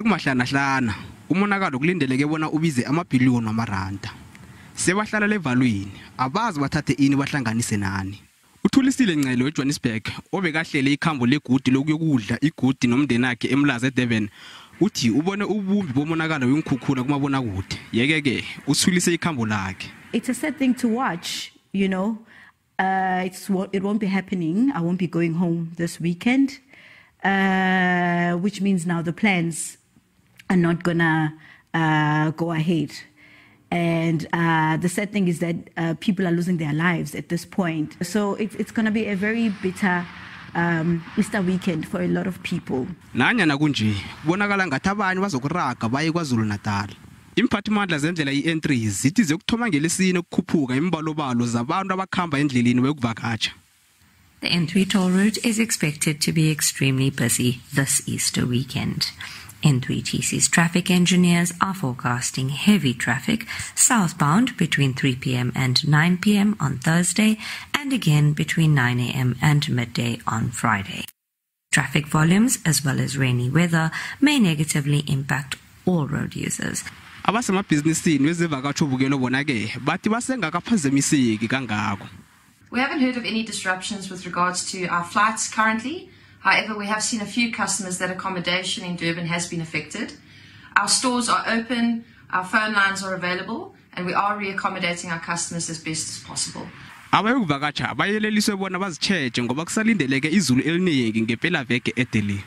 Kumahlanahlana umonakalo kulindeleke bona ubize amabhiliyoni amaranda. Sebahlala levalweni abazi bathathe ini bahlanganise nani. Uthulisile Ngcelo eJohannesburg obekahlele ikhambo legudi lokuyokudla igudi nomndeni wakhe eMlazi eDurban uthi ubone ubumbi bomonakalo wenkhukhula kumabona kude. Yeke ke uthulise ikhambo lakhe. It's a sad thing to watch, you know. It won't be happening. I won't be going home this weekend, which means now the plans are not gonna go ahead. And the sad thing is that people are losing their lives at this point. So it's going to be a very bitter Easter weekend for a lot of people. Nanyana kunje bonakala ngathi abanye bazokuraga baye kwaZulu Natal. Imphathimandla zendlela i-N3 zithi ziyokuthoma ngelesine ukukhuphuka imbalobalo zabantu abakhamba endleleni wekuvakatsha. The N3 toll road is expected to be extremely busy this Easter weekend. N3TC's traffic engineers are forecasting heavy traffic southbound between 3 p.m. and 9 p.m. on Thursday and again between 9 a.m. and midday on Friday. Traffic volumes as well as rainy weather may negatively impact all road users. We haven't heard of any disruptions with regards to our flights currently. However, we have seen a few customers that accommodation in Durban has been affected. Our stores are open, our phone lines are available, and we are re-accommodating our customers as best as possible. Abayokuvakatsha bayeleliswe bona bazitshege ngoba kusalindeleke izulu eliningi ngempela veke edeli.